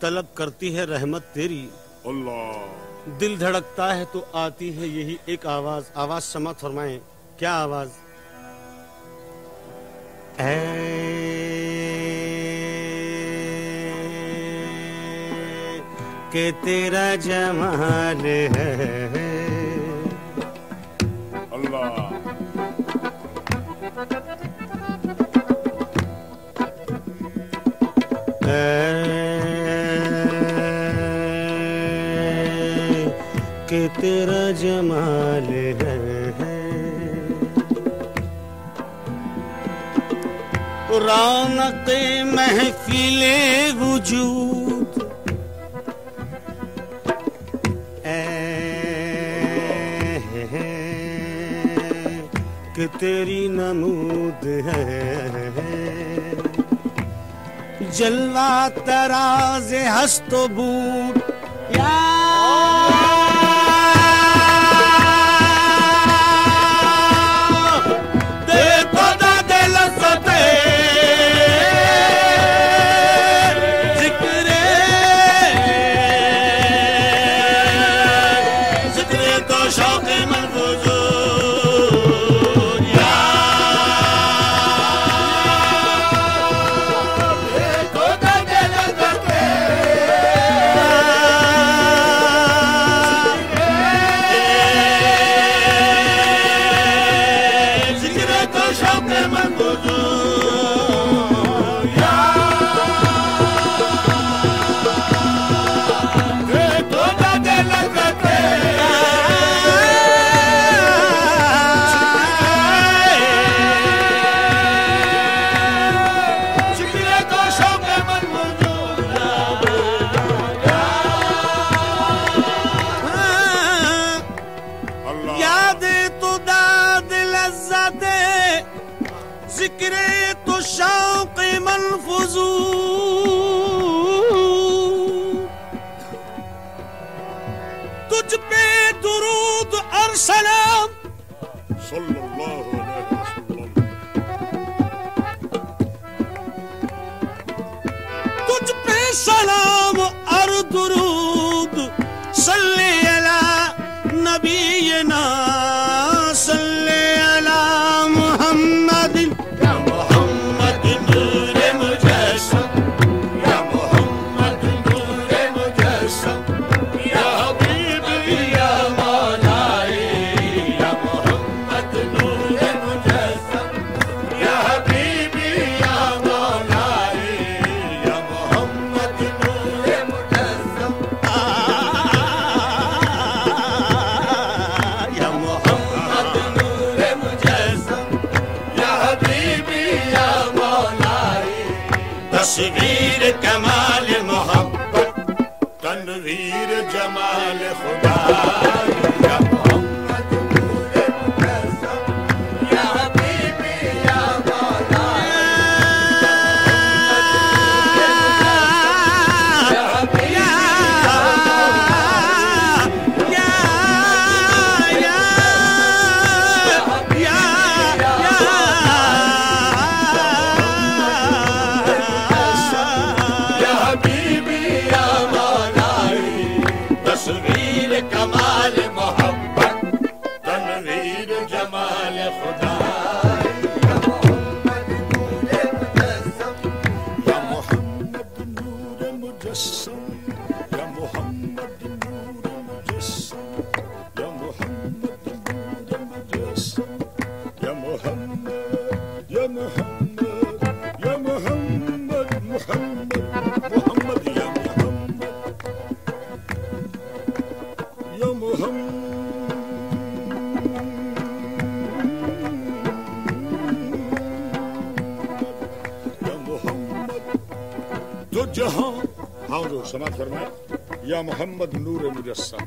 तलब करती है रहमत तेरी। अल्लाह। दिल धड़कता है तो आती है यही एक आवाज। आवाज समा फरमाए, क्या आवाज? के तेरा जमाल है। अल्लाह के तेरा जमाल है। रौनक महफिले वजूद कि तेरी नमूद है। जलवा तराज हस्त बूट मोहम्मद नूर मुजस्सम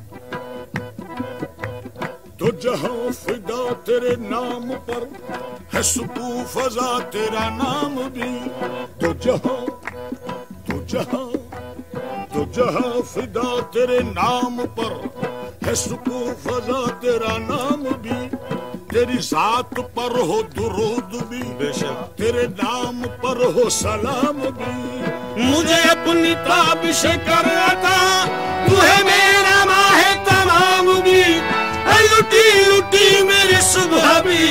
दो जहां फिदा तेरे नाम पर है सुकून फजा तेरा नाम भी। दो जहां दो जहां दो जहां फिदा तेरे नाम पर है सुकून फजा तेरा नाम भी। तेरी जात पर हो दुरूद भी बेशक तेरे नाम पर हो सलाम भी। मुझे अपनी ताबिश कर आता है मेरा माह तमाम भी है लुटी लुटी मेरी सुबह भी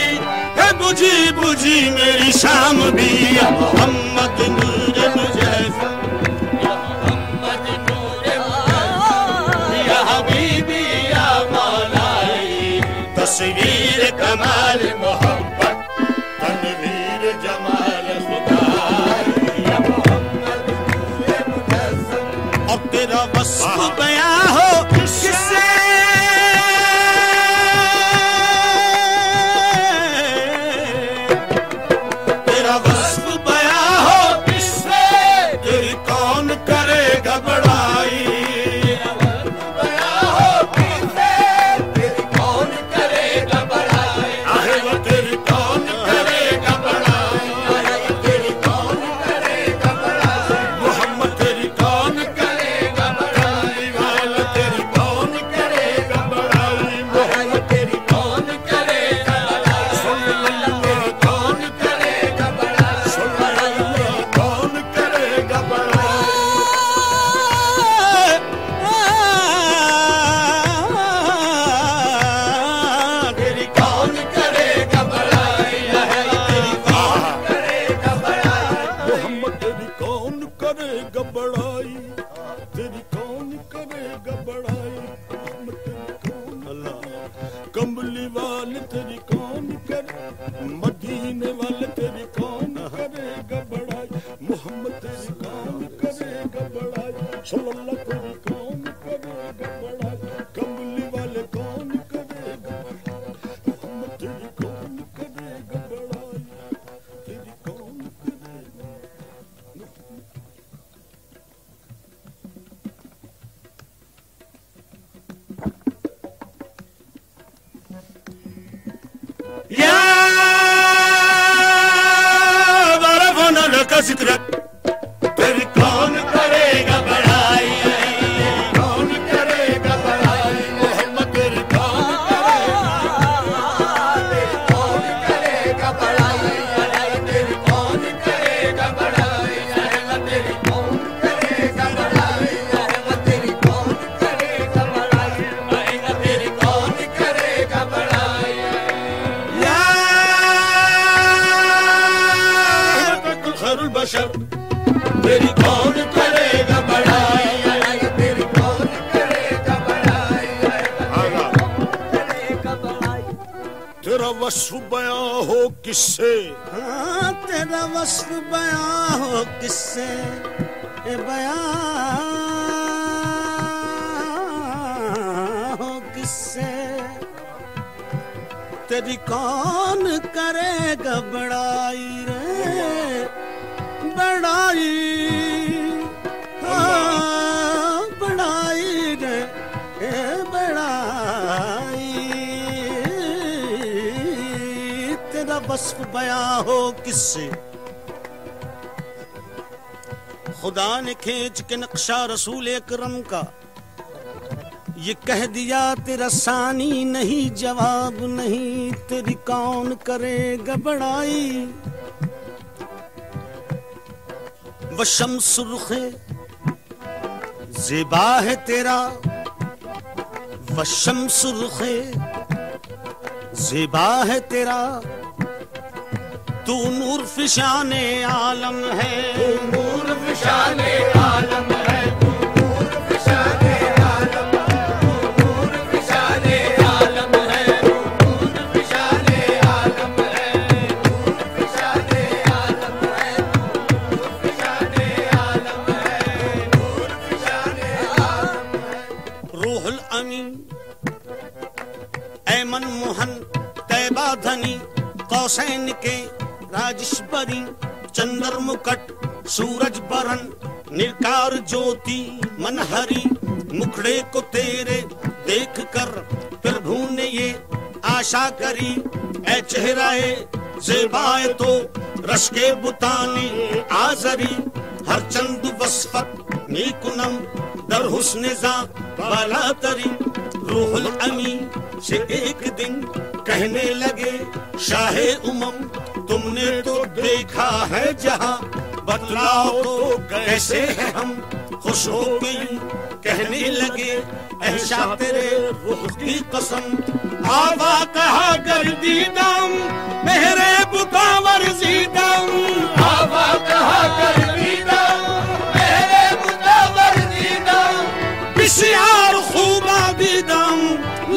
है बुझी बुझी मेरी शाम भी। या मोहम्मद नूर मुजस्सम या मोहम्मद नूर मुजस्सम सल्लल्लाहु करे कौन करेगा बड़ा, कमली वाले कौन करेगा बड़ा, मोहम्मद तेरी कौन करेगा बड़ा, तेरी कौन करेगा। या बारफना लका जिक्र किससे, हाँ तेरा वस्फ बयां हो किससे, ए बयां हो किससे, तेरी कौन करेगा बड़ाई रे बड़ाई, हाँ बड़ाई रे ए बड़ाई, वस्फ बयां हो किससे। खुदा ने खींच के नक्शा रसूल अकरम का, ये कह दिया तेरा सानी नहीं जवाब नहीं, तेरी कौन करेगा बड़ाई। व शम्स रुख ज़ेबा है तेरा, व शम्स रुख ज़ेबा है तेरा, तू नूर फिशाने आलम है, तू नूर फिशाने आलम है, तू नूर फिशाने आलम है, तू नूर फिशाने आलम है, तू नूर फिशाने आलम है, तू नूर फिशाने आलम है, तू नूर फिशाने आलम है, नूर फिशाने आलम है। रूहुल अमीन ऐमन मोहन तैबा धनी कौसैन के राजेश बरी चंद्र मुकट सूरज बरन निरकार ज्योति मनहरी, मुखड़े को तेरे देख कर प्रभु ने ये आशा करी, ऐ चेहराए ज़ेबाए तो रश्के बुताने आजरी, हर चंद वस्फत नीकुनम दर हुस्ने जा बाला तरी। रूहुल अमीन से एक दिन कहने लगे शाहे उमम, तुमने तो देखा है जहां, बतलाओ तो कैसे है हम, खुश हो गई कहने लगे ऐशा तेरे रुख की कसम। आवा कहा कर दीदम मेरे बुकावर जीदम, आवा कहा कर दीदम मेरे बुकावर जीदम, बिश्यार खूबा दीदम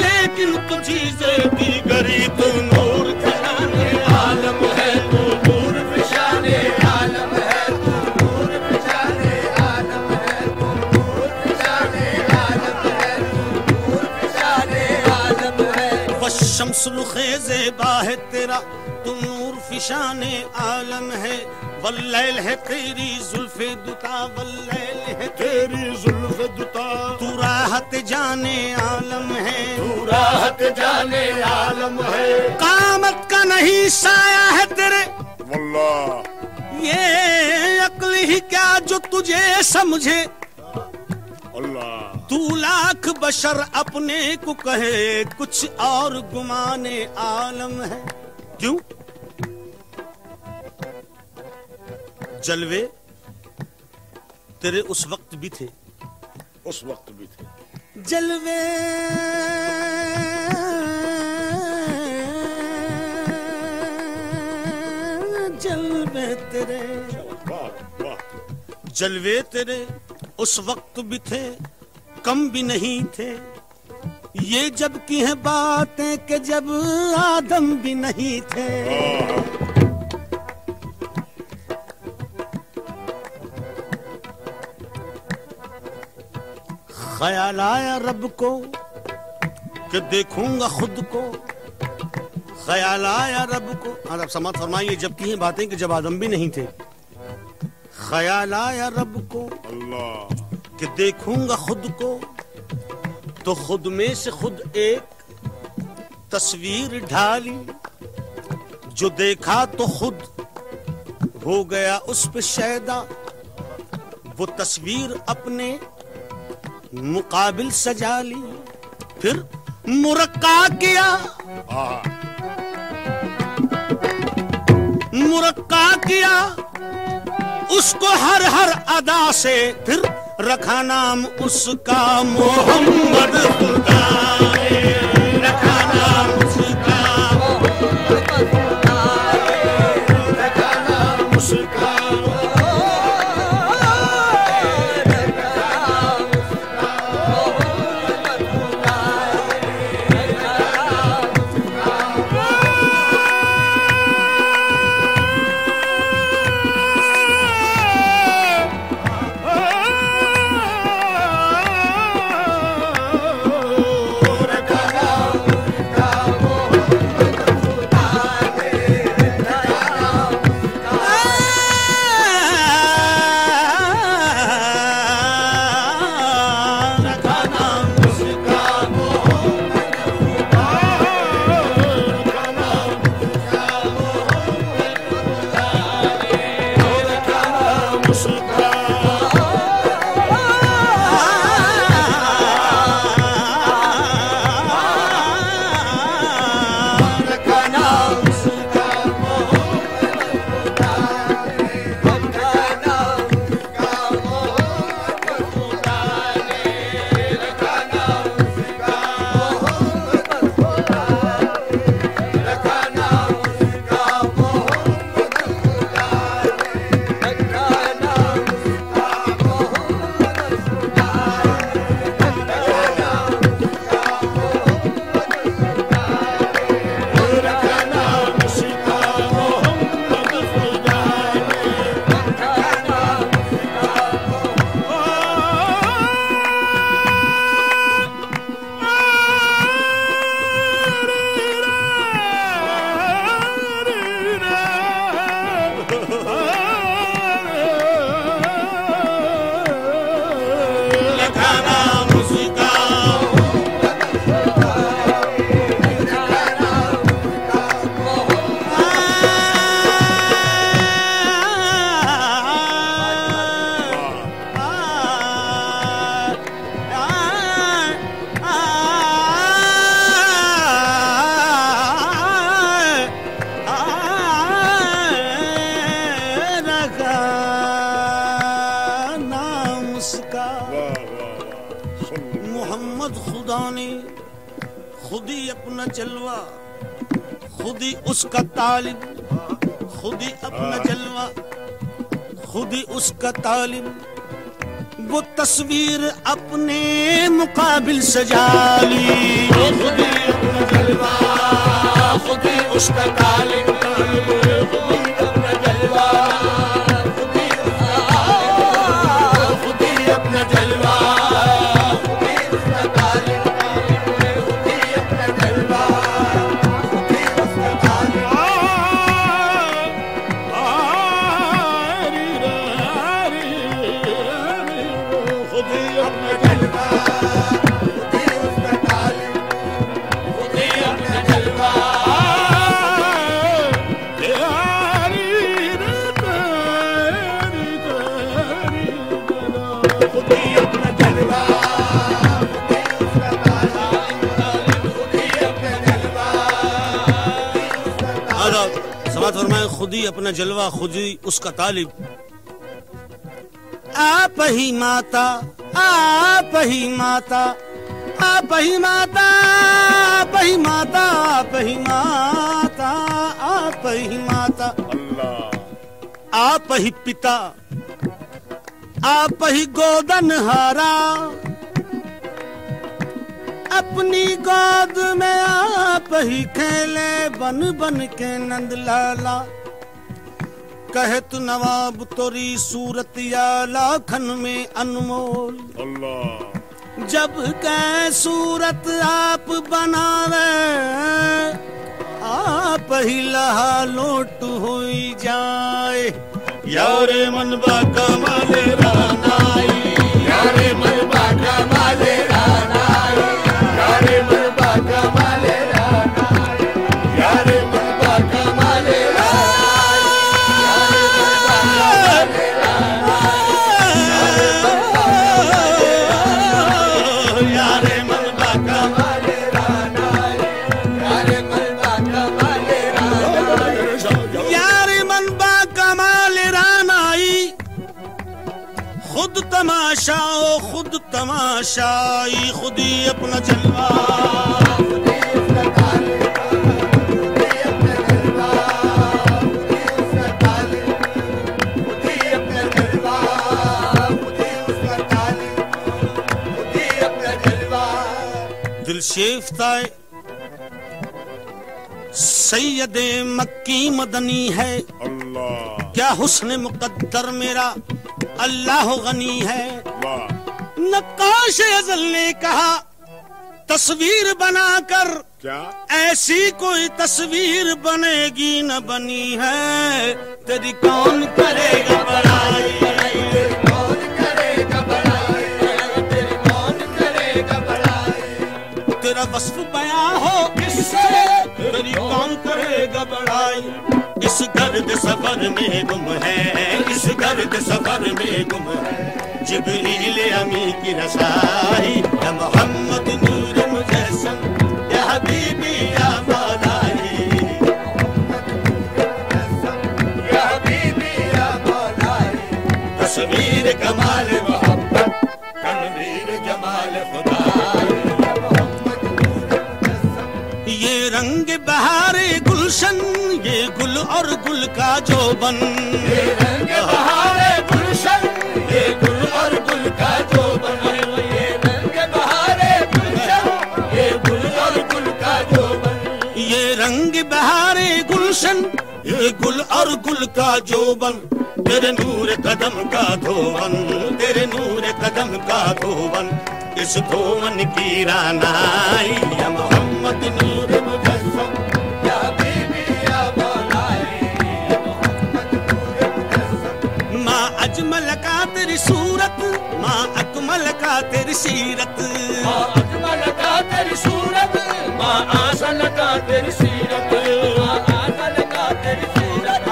लेकिन कुछ चीजें भी गरीब। नूर फिशाने आलम है, तू नूर फिशाने आलम है, तू नूर फिशाने आलम है, तू नूर फिशाने आलम है, तू नूर फिशाने आलम है। वशम्स रुखे ज़ेबा है तेरा, तू नूर फिशाने आलम है, वल्लैल है तेरी जुल्फे दुता, वल्लैल है तेरी जुल्फे दुता, तू राहत जाने आलम है, तू राहत जाने आलम है, कामत का नहीं साया है तेरे वल्लाह, ये अक्ल ही क्या जो तुझे समझे अल्लाह। तू लाख बशर अपने को कहे कुछ और गुमाने आलम है, क्यों जलवे तेरे उस वक्त भी थे, उस वक्त भी थे जलवे, जलवे तेरे, जलवे तेरे उस वक्त भी थे कम भी नहीं थे, ये जब की है बातें कि जब आदम भी नहीं थे। ख्याल आया रब को कि देखूंगा खुद को, ख्याल आया रब को। और अब समात फरमाइए, जबकि ये बातें कि जब आदम भी नहीं थे। ख्याल आया रब को अल्लाह कि देखूंगा खुद को, तो खुद में से खुद एक तस्वीर ढाली, जो देखा तो खुद हो गया उस पे शैदा, वो तस्वीर अपने मुकाबिल सजा ली, फिर मुरक्का किया, मुरक्का किया उसको हर हर अदा से, फिर रखा नाम उसका मोहम्मद खुदा। खुद ही अपना जलवा, खुद ही उसका तालिब, खुद ही अपना जलवा, खुद ही उसका तालिब, वो तस्वीर अपने मुकाबिल सजा ली, खुद ही अपना जलवा, खुद ही उसका तालिब, खुद ही अपना जलवा, खुद ही अपना जलवा। खुद ही अपना जलवा, खुद ही उसका तालिब। आप ही माता, आप ही माता, आप ही माता, आप ही माता, आप ही माता, आप ही माता अल्लाह। आप ही पिता, आप ही गोदनहारा, अपनी गोद में आप ही खेले बन बन के नंद लाला, कहत नवाब तोरी सूरत या लाखन में अनमोल। अल्लाह जब कै सूरत आप बनावे आप ही लहा लोट हुई जाए। यारे मन बा कमाले रानाई, यारे मन बा कमाले रानाई, यारे मन बा कमाले रानाई, यारे मन बा कमाले रानाई, यारे मन बा कमाले रानाई, यारे मन बा कमाले रानाई, यारे मन बा कमाले रानाई, यारे मन बा कमाले रानाई। खुद तमाशा ओ खुद तमाशाई, खुद ही अपना जलवा, दिलशेफ्ताए सैयदे मक्की मदनी है। अल्लाह क्या हुस्न मुकद्दर मेरा, अल्लाह गनी है। नक्काश अज़ल ने कहा तस्वीर बनाकर, क्या ऐसी कोई तस्वीर बनेगी न बनी है। तेरी कौन करेगा बड़ाई, तेरी कौन करेगा बड़ाई, तेरी कौन करेगा बड़ाई। तेरा वस्फ बया हो किससे, तेरी कौन करेगा बड़ाई। इस गर्द सफर में गुम है, इस गर्द सफर में गुम है जिब्रील अमी की रसाई। या मोहम्मद नूर मुजस्सम, या हबीबी या मौलाई, या हबीबी या मौलाई। तस्वीर कमाल मोहब्बत, तनवीर जमाल खुदा। या मोहम्मद नूर मुजस्सम, ये रंग बहारे गुलशन, ये गुल और गुल का जोबन। ये रंग बहारे गुलशन, ये गुल और गुल का जोबन। ये रंग बहारे गुलशन, ये गुल और गुल का जोबन। ये रंग बहारे गुलशन, ये गुल और गुल का जोबन। तेरे नूर कदम का धोवन, तेरे नूर कदम का धोवन। इस धोवन की रानाई। या मोहम्मद नूर मुजस्सम, अजमल का तेरी सूरत, माँ अकमल का तेरी सीरत, माँ अकमल का तेरी सूरत, माँ आसन का तेरी सीरत, माँ आसन का तेरी सूरत।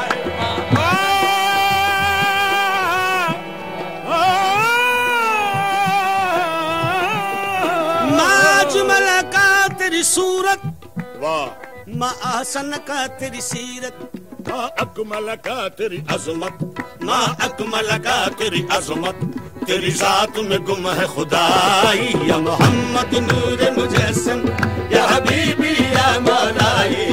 माँ अजमल का तेरी सूरत, माँ आसन का तेरी सीरत, माँ अकमल का तेरी अजमत, माँ अकमल का तेरी अजमत। तेरी जात में गुम है खुदाई। या मोहम्मद नूर मुजस्सम, या हबीबी या मौलाई।